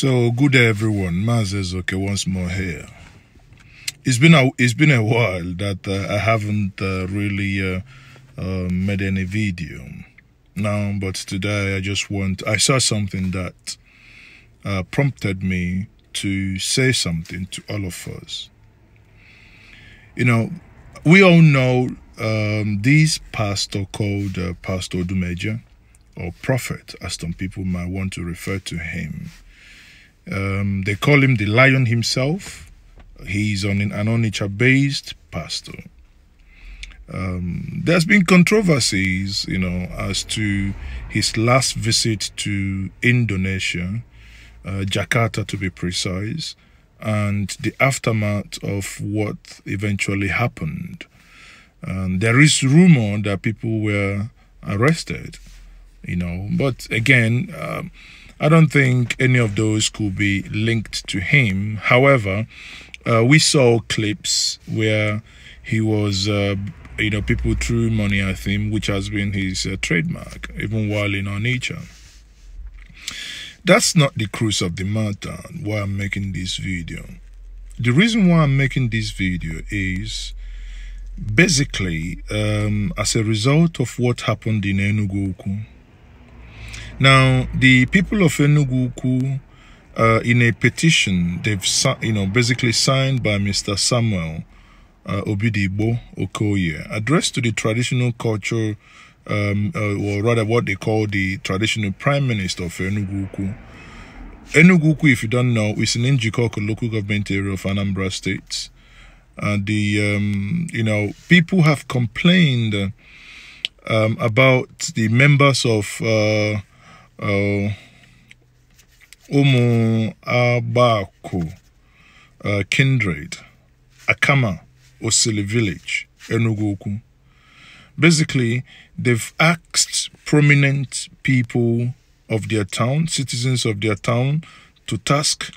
So, good day everyone, Maazi Ezeoke once more here. It's been a while that I haven't really made any video now, but today I saw something that prompted me to say something to all of us. You know, we all know this pastor called Pastor Odumeje, or prophet, as some people might want to refer to him. They call him the lion himself. He's an Onitsha-based pastor. There's been controversies, you know, as to his last visit to Indonesia, Jakarta to be precise, and the aftermath of what eventually happened. There is rumor that people were arrested, you know, but again, I don't think any of those could be linked to him. However, we saw clips where he was, you know, people threw money at him, which has been his trademark, even while in Onitsha. That's not the crux of the matter why I'm making this video. The reason why I'm making this video is basically as a result of what happened in Enugu-Ukwu. Now, the people of Enugu-Ukwu, in a petition they've, you know, basically signed by Mr. Samuel Obidibo Okoye, addressed to the traditional culture, or rather what they call the traditional prime minister of Enugu-Ukwu. Enugu-Ukwu, if you don't know, is an Injikoku local government area of Anambra State. The you know, people have complained about the members of Umu Abako kindred, Akama Osili village, Enugu-Ukwu. Basically, they've asked prominent people of their town, citizens of their town, to task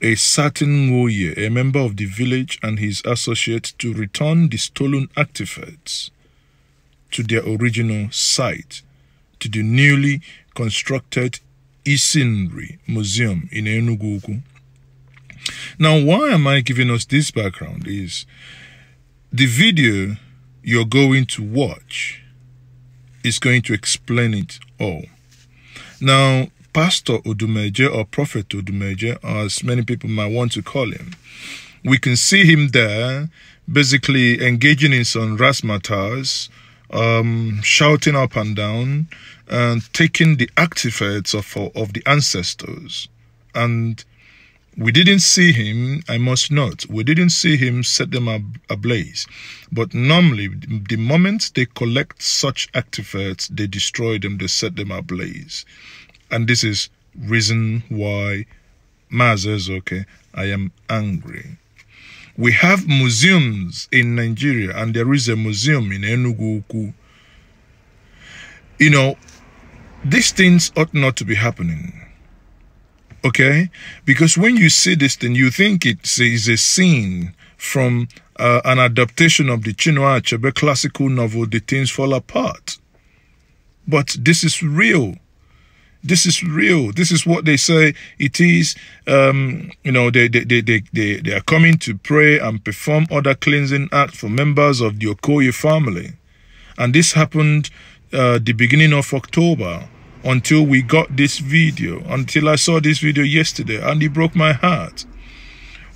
a certain Nwoye, a member of the village and his associate, to return the stolen artifacts to their original site, to the newly constructed Isinri Museum in Enugu-Ukwu. Now, why am I giving us this background is the video you're going to watch is going to explain it all. Now, Pastor Odumeje, or Prophet Odumeje, as many people might want to call him, we can see him there basically engaging in some razzmatazz, shouting up and down, and taking the artifacts of the ancestors. And we didn't see him, I must note, we didn't see him set them ablaze. But normally, the moment they collect such artifacts, they destroy them, they set them ablaze. And this is reason why, Maazi Ezeoke, I am angry. We have museums in Nigeria, and there is a museum in Enugu-Ukwu. You know, these things ought not to be happening, okay? Because when you see this thing, you think it is a scene from an adaptation of the Chinua Achebe classical novel, The Things Fall Apart. But this is real. This is real. This is what they say it is. You know, they are coming to pray and perform other cleansing acts for members of the Okoye family. And this happened the beginning of October until we got this video, until I saw this video yesterday, and it broke my heart.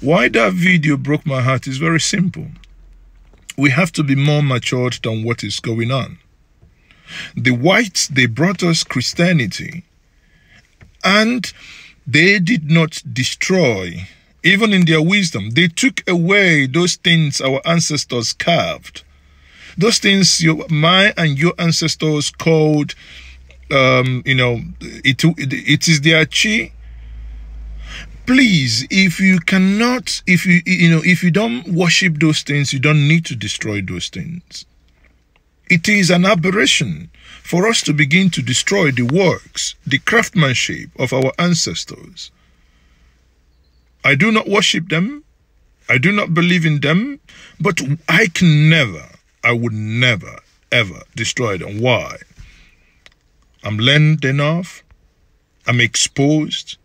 Why that video broke my heart is very simple. We have to be more matured than what is going on. The whites, they brought us Christianity. And they did not destroy, even in their wisdom. They took away those things our ancestors carved. Those things my and your ancestors called, you know, it is their chi. Please, if you cannot, if you don't worship those things, you don't need to destroy those things. It is an aberration for us to begin to destroy the works, the craftsmanship of our ancestors. I do not worship them. I do not believe in them. But I can never, I would never, ever destroy them. Why? I'm learned enough. I'm exposed.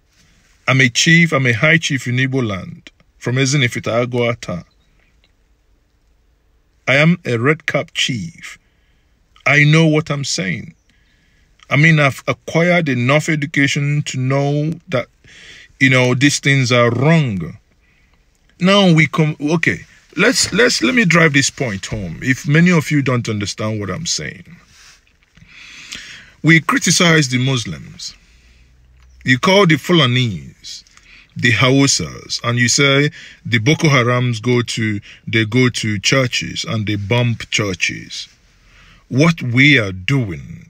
I'm a high chief in Iboland, from Ezinifite Aguata. I am a red-cap chief. I know what I'm saying. I mean, I've acquired enough education to know that, these things are wrong. Now we come, okay, let me drive this point home, if many of you don't understand what I'm saying. We criticize the Muslims. You call the Fulanese, the Hausas, and you say the Boko Harams go to churches and they bomb churches. What we are doing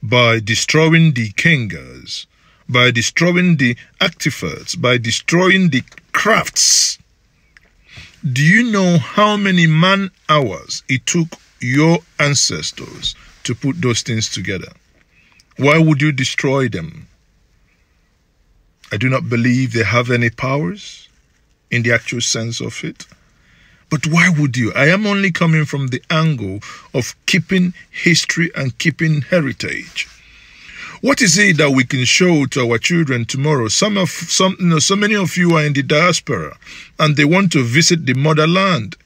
by destroying the Ikengas, by destroying the artifacts, by destroying the crafts, do you know how many man-hours it took your ancestors to put those things together? Why would you destroy them? I do not believe they have any powers in the actual sense of it. But why would you? I am only coming from the angle of keeping history and keeping heritage. What is it that we can show to our children tomorrow? So many of you are in the diaspora and they want to visit the motherland.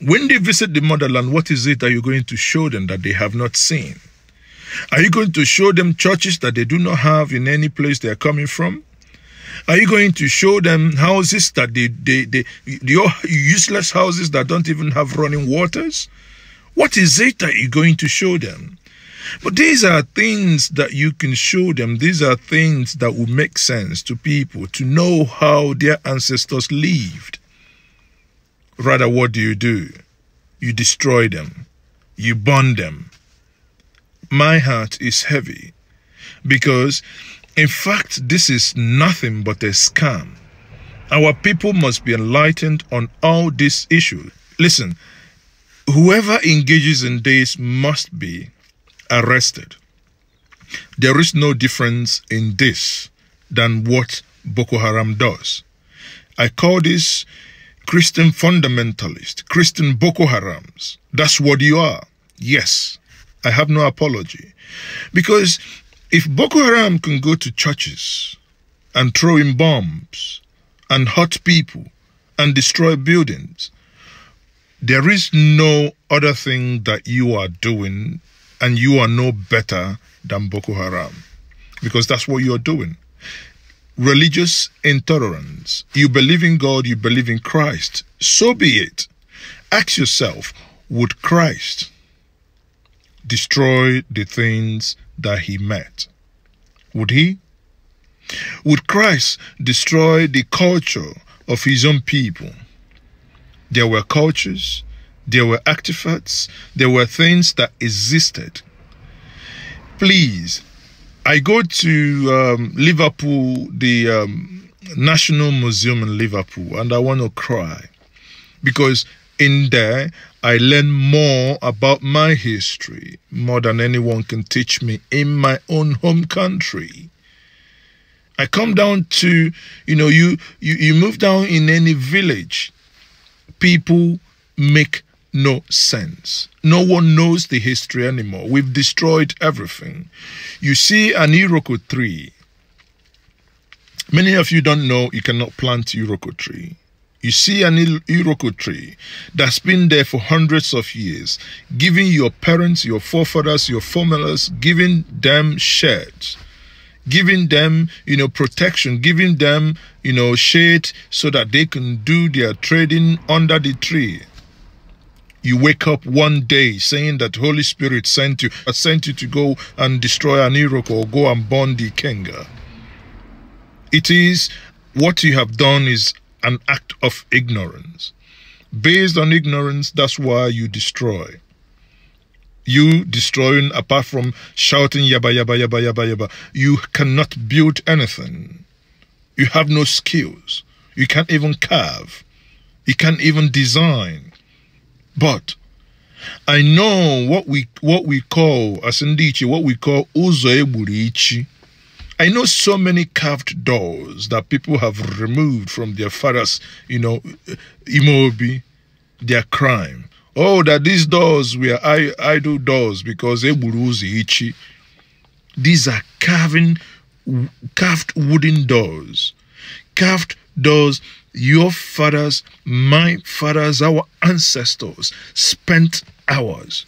When they visit the motherland, what is it that you're going to show them that they have not seen? Are you going to show them churches that they do not have in any place they are coming from? Are you going to show them houses that your useless houses that don't even have running waters? What is it that you're going to show them? But these are things that you can show them. These are things that will make sense to people to know how their ancestors lived. Rather, what do? You destroy them. You burn them. My heart is heavy because, in fact, this is nothing but a scam. Our people must be enlightened on all these issues. Listen, whoever engages in this must be arrested. There is no difference in this than what Boko Haram does. I call this Christian fundamentalist, Christian Boko Harams. That's what you are. Yes. I have no apology. Because if Boko Haram can go to churches and throw in bombs and hurt people and destroy buildings, there is no other thing that you are doing, and you are no better than Boko Haram. Because that's what you're doing. Religious intolerance. You believe in God, you believe in Christ. So be it. Ask yourself, would Christ destroy the things that he met? Would he? Would Christ destroy the culture of his own people? There were cultures, there were artifacts, there were things that existed. Please, I go to Liverpool, the National Museum in Liverpool, and I want to cry because in there, I learn more about my history, more than anyone can teach me in my own home country. I come down to, you move down in any village, people make no sense. No one knows the history anymore. We've destroyed everything. You see an Iroko tree. Many of you don't know you cannot plant Iroko tree. You see an Iroko tree that's been there for hundreds of years, giving your parents, your forefathers, your foremothers, giving them shade, giving them, protection, giving them, shade so that they can do their trading under the tree. You wake up one day saying that Holy Spirit sent you to go and destroy an Iroko or go and burn the Ikenga. It is, what you have done is an act of ignorance. Based on ignorance, that's why you destroy. You destroying, apart from shouting yabba, yabba, yabba, yabba, yabba, you cannot build anything. You have no skills. You can't even carve. You can't even design. But I know what we call Asindichi, what we call Ozo Eburichi. I know so many carved doors that people have removed from their fathers, Imobi, their crime. Oh, that these doors were idle doors because Eburuzi Ichi. These are carving carved wooden doors, carved doors your fathers, my fathers, our ancestors spent hours.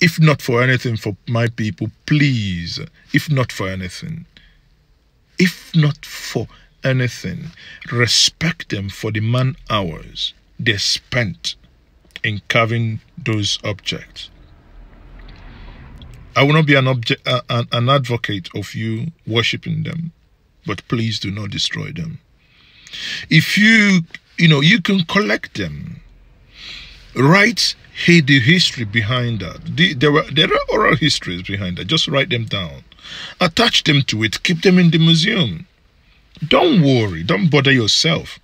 If not for anything, for my people, please, if not for anything, if not for anything, respect them for the man hours they spent in carving those objects. I will not be an advocate of you worshipping them, but please do not destroy them. If you can collect them, write the history behind that. There are oral histories behind that. Just write them down, attach them to it, keep them in the museum. Don't worry, don't bother yourself.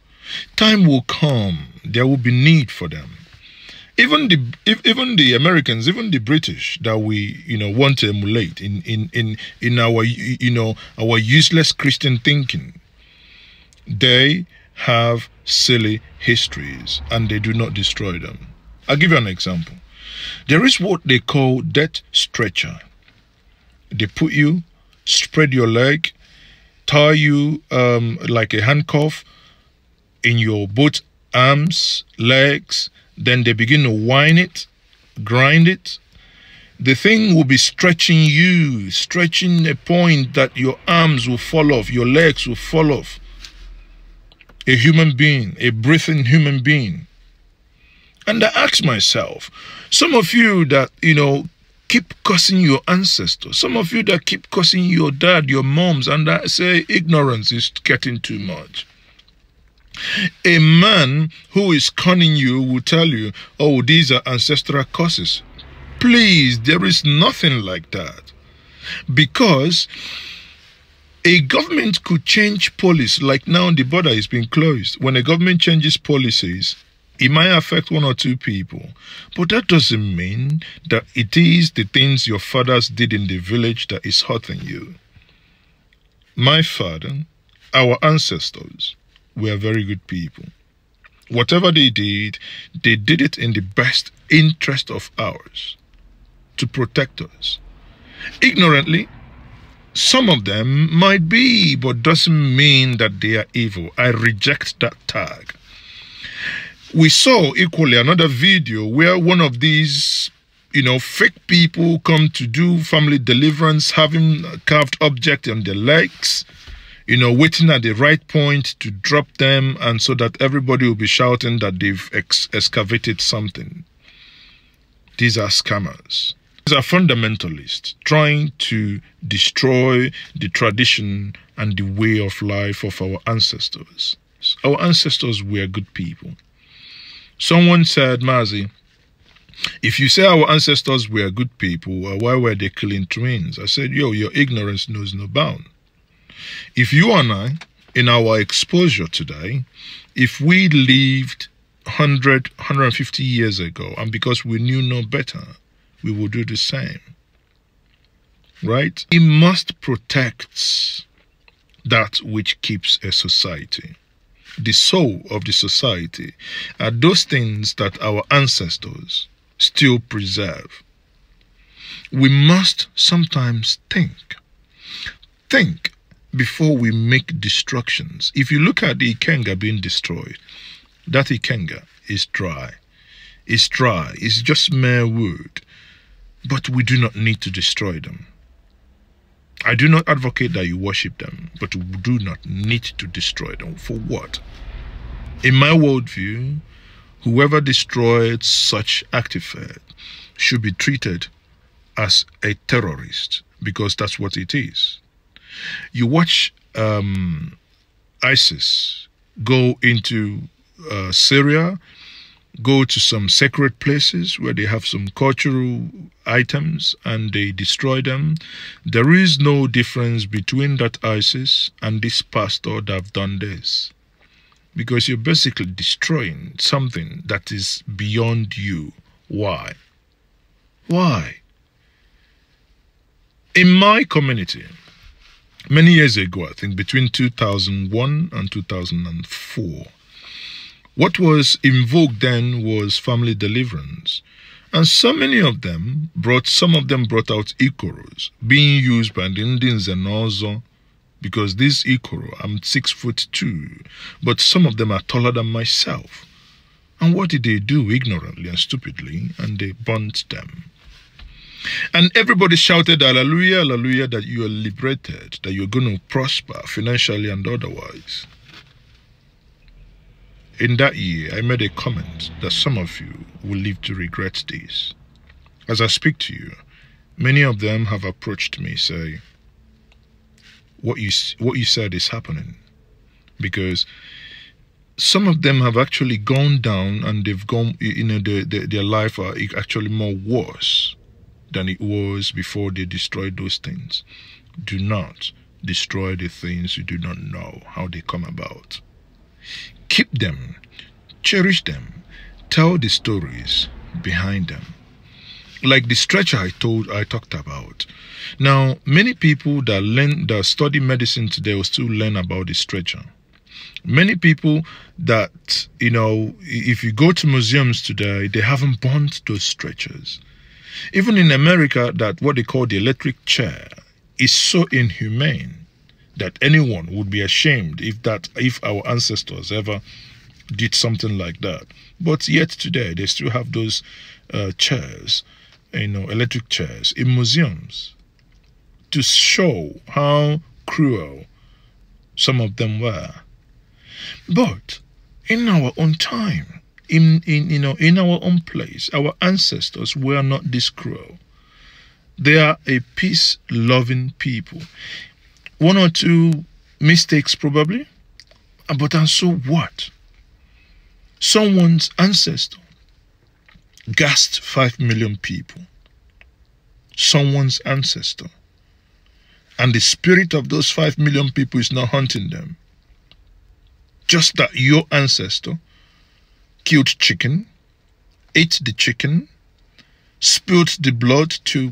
Time will come. There will be need for them. Even the Americans, even the British that we want to emulate in our our useless Christian thinking, they have silly histories and they do not destroy them. I'll give you an example. There is what they call death stretcher. They put you, spread your leg, tie you like a handcuff in your both arms, legs. Then they begin to wind it, grind it. The thing will be stretching you, stretching a point that your arms will fall off, your legs will fall off. A human being, a breathing human being. And I ask myself, some of you that, keep cursing your ancestors, some of you that keep cursing your dad, your moms, and I say ignorance is getting too much. A man who is conning you will tell you, oh, these are ancestral curses. Please, there is nothing like that. Because a government could change policy, like now the border is being closed. When a government changes policies, it might affect one or two people. But that doesn't mean that it is the things your fathers did in the village that is hurting you. My father, our ancestors, were very good people. Whatever they did it in the best interest of ours, to protect us. Ignorantly, some of them might be, but doesn't mean that they are evil. I reject that tag. We saw equally another video where one of these, fake people come to do family deliverance, having a carved object on their legs, waiting at the right point to drop them, and so that everybody will be shouting that they've excavated something. These are scammers. These are fundamentalists trying to destroy the tradition and the way of life of our ancestors. Our ancestors were good people. Someone said, Maazi, if you say our ancestors were good people, why were they killing twins? I said, yo, your ignorance knows no bound. If you and I, in our exposure today, if we lived 100, 150 years ago, and because we knew no better, we will do the same, right? We must protect that which keeps a society. The soul of the society are those things that our ancestors still preserve. We must sometimes think before we make destructions. If you look at the Ikenga being destroyed, that Ikenga is dry. It's dry. It's just mere wood. But we do not need to destroy them. I do not advocate that you worship them, but we do not need to destroy them. For what? In my worldview, whoever destroyed such artifact should be treated as a terrorist, because that's what it is. You watch ISIS go into Syria, go to some sacred places where they have some cultural items and they destroy them. There is no difference between that ISIS and this pastor that have done this, because you're basically destroying something that is beyond you. Why? Why? In my community, many years ago, I think between 2001 and 2004, what was in vogue then was family deliverance. And so many of them brought out Ikoros, being used by the Ndins and Ozo because this Ikoro, I'm 6'2", but some of them are taller than myself. And what did they do ignorantly and stupidly? And they burnt them. And everybody shouted, hallelujah, hallelujah, that you are liberated, that you're going to prosper financially and otherwise. In that year, I made a comment that some of you will live to regret this. As I speak to you, many of them have approached me, say, what you said is happening. Because some of them have actually gone down and they've gone, you know, their life are actually more worse than it was before they destroyed those things. Do not destroy the things you do not know how they come about. Keep them, cherish them, tell the stories behind them. Like the stretcher I talked about. Now, many people that study medicine today will still learn about the stretcher. Many people that, you know, if you go to museums today, they haven't burnt those stretchers. Even in America, that what they call the electric chair is so inhumane that anyone would be ashamed if our ancestors ever did something like that. But yet today, they still have those chairs, you know, electric chairs in museums to show how cruel some of them were. But in our own time, in our own place, our ancestors were not this cruel. They are a peace-loving people. One or two mistakes probably, but and so what? Someone's ancestor gassed 5 million people. Someone's ancestor. And the spirit of those 5 million people is not hunting them. Just that your ancestor killed chicken, ate the chicken, spilled the blood to,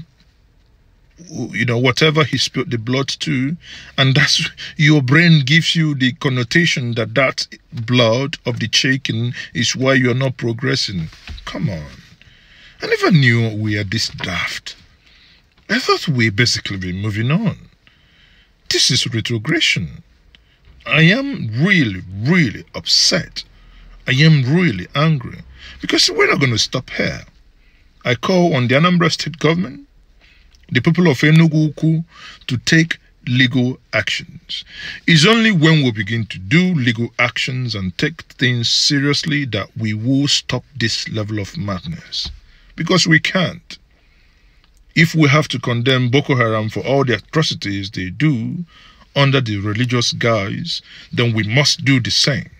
you know, whatever he spilled the blood to, and that's, your brain gives you the connotation that that blood of the chicken is why you're not progressing. Come on. I never knew we are this daft. I thought we basically be moving on. This is retrogression. I am really, really upset. I am really angry because we're not going to stop here. I call on the Anambra State government, the people of Enugu-Ukwu, to take legal actions. It's only when we begin to do legal actions and take things seriously that we will stop this level of madness, because we can't. If we have to condemn Boko Haram for all the atrocities they do under the religious guise, then we must do the same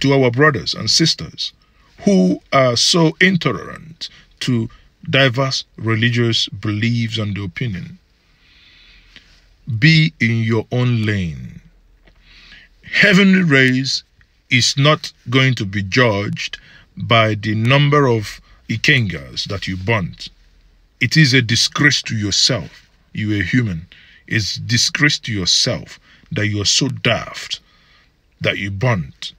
to our brothers and sisters who are so intolerant to diverse religious beliefs and opinion. Be in your own lane. Heavenly race is not going to be judged by the number of Ikengas that you burnt. It is a disgrace to yourself. You are human. It's a disgrace to yourself that you are so daft that you burnt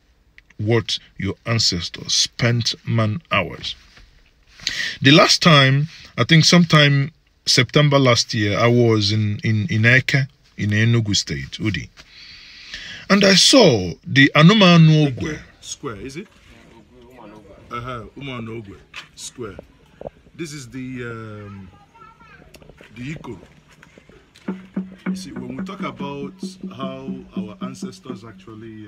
what your ancestors spent man hours. The last time, I think sometime September last year, I was in Eke, in Enugu State, Udi. And I saw the Umu Anuogwe Square, is it? Umu Anuogwe Square. This is the Ikoro. You see, when we talk about how our ancestors actually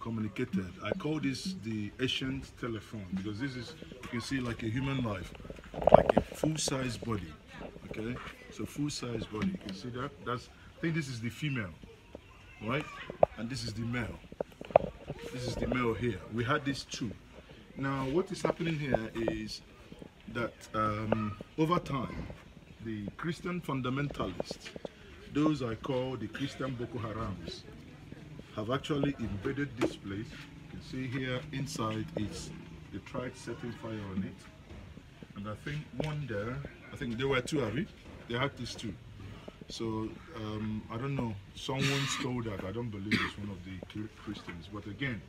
communicated, I call this the ancient telephone, because this is, you can see, like a human life, like a full-size body. Okay, so full-size body, you can see that. That's, I think this is the female, right? And this is the male. This is the male here. We had these two. Now what is happening here is that over time, the Christian fundamentalists, those I call the Christian Boko Harams, have actually invaded this place. You can see here inside is, they tried setting fire on it. And I think one there, I think there were two, Harry. They had these two. So I don't know, someone stole that. I don't believe it's one of the Christians. But again,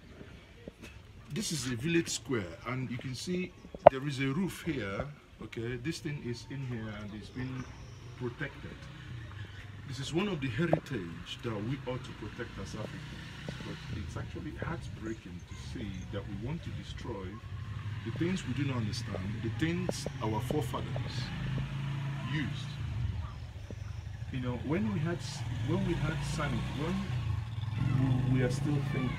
this is a village square, and you can see there is a roof here. Okay, this thing is in here and it's been protected. This is one of the heritage that we ought to protect as Africans, but it's actually heartbreaking to see that we want to destroy the things we do not understand, the things our forefathers used. You know, when we had sanity, when we are still thinking,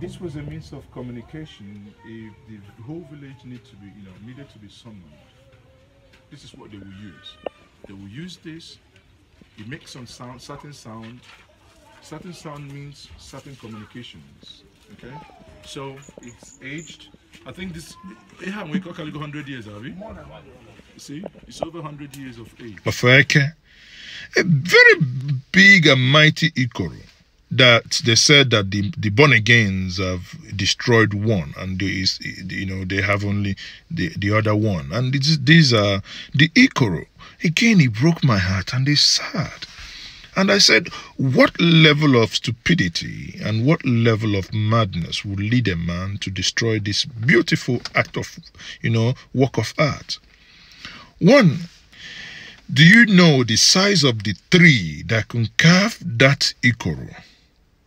this was a means of communication. If the whole village needed to be summoned, this is what they will use. They will use this. It makes some sound, certain sound. Certain sound means certain communications. Okay, so it's aged. I think this. We got 100 years, have we? More than 100. See, it's over 100 years of age. Eke, a very big and mighty Ikoro that they said that the born agains have destroyed one, and they have only the other one, and these are the Ikoro. Again, it broke my heart, and it's sad. And I said, what level of stupidity and what level of madness would lead a man to destroy this beautiful act of, work of art? One, do you know the size of the tree that can carve that Ikoro?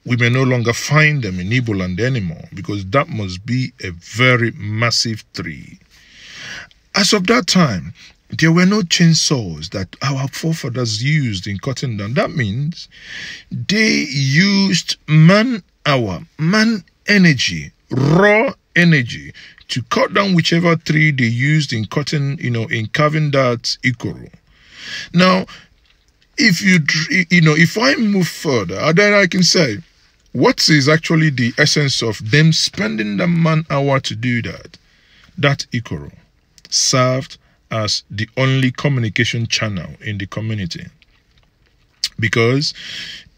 We may no longer find them in Iboland anymore, because that must be a very massive tree. As of that time, there were no chainsaws that our forefathers used in cutting down. That means they used man-hour, man-energy, raw energy to cut down whichever tree they used in cutting, in carving that Ikoro. Now, if I move further, then I can say, what is actually the essence of them spending the man-hour to do that? That Ikoro served as the only communication channel in the community. Because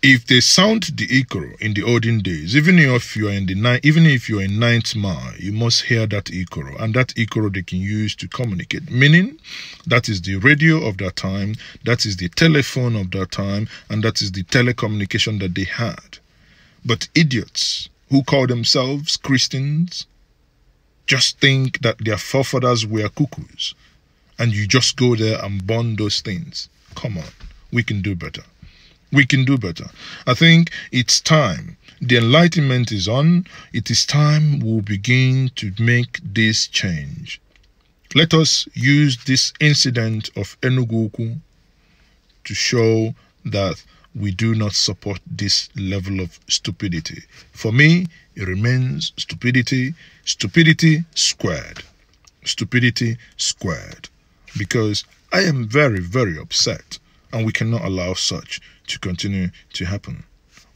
if they sound the Ikoro in the olden days, even if you are in ninth mile, you must hear that Ikoro, and that Ikoro they can use to communicate. Meaning, that is the radio of that time, that is the telephone of that time, and that is the telecommunication that they had. But idiots who call themselves Christians just think that their forefathers were cuckoos. And you just go there and burn those things. Come on, we can do better. We can do better. I think it's time. The enlightenment is on. It is time we'll begin to make this change. Let us use this incident of Enugu-Ukwu to show that we do not support this level of stupidity. For me, it remains stupidity, stupidity squared. Stupidity squared. Because I am very, very upset, and we cannot allow such to continue to happen.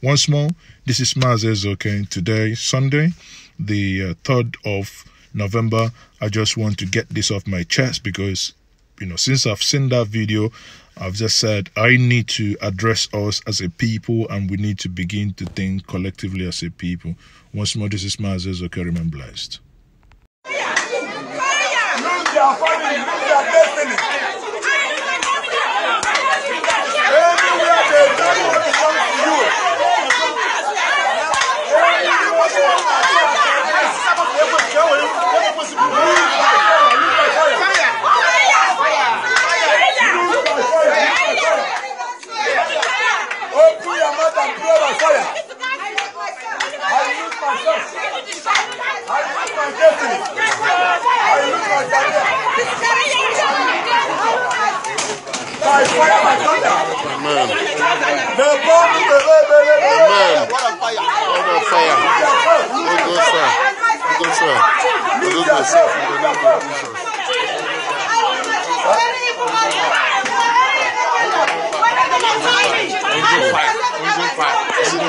Once more, this is Maazi Ezeoke. Today, Sunday, the 3rd of November. I just want to get this off my chest because, since I've seen that video, I've just said I need to address us as a people, and we need to begin to think collectively as a people. Once more, this is Maazi Ezeoke. Remain blessed.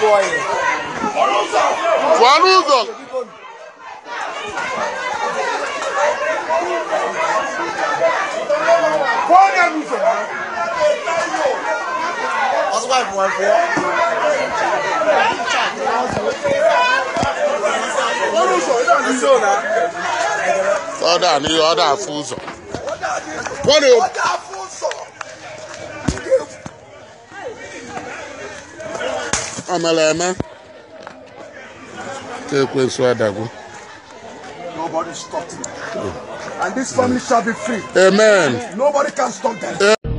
Boy. one of them. Nobody stopped me. And this family shall be free. Amen. Nobody can stop them.